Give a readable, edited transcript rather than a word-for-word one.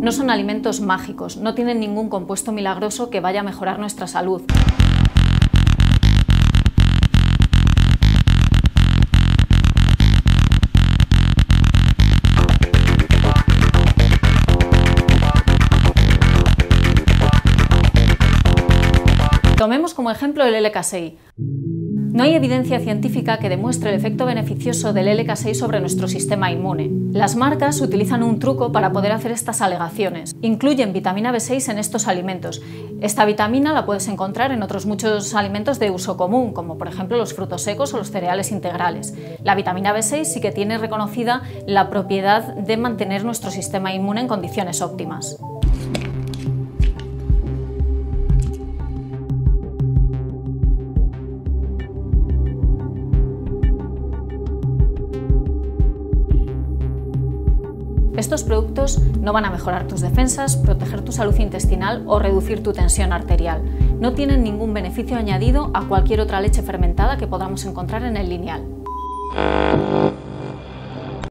No son alimentos mágicos, no tienen ningún compuesto milagroso que vaya a mejorar nuestra salud. Tomemos como ejemplo el L. casei. No hay evidencia científica que demuestre el efecto beneficioso del L. casei sobre nuestro sistema inmune. Las marcas utilizan un truco para poder hacer estas alegaciones. Incluyen vitamina B6 en estos alimentos. Esta vitamina la puedes encontrar en otros muchos alimentos de uso común, como por ejemplo los frutos secos o los cereales integrales. La vitamina B6 sí que tiene reconocida la propiedad de mantener nuestro sistema inmune en condiciones óptimas. Estos productos no van a mejorar tus defensas, proteger tu salud intestinal o reducir tu tensión arterial. No tienen ningún beneficio añadido a cualquier otra leche fermentada que podamos encontrar en el lineal.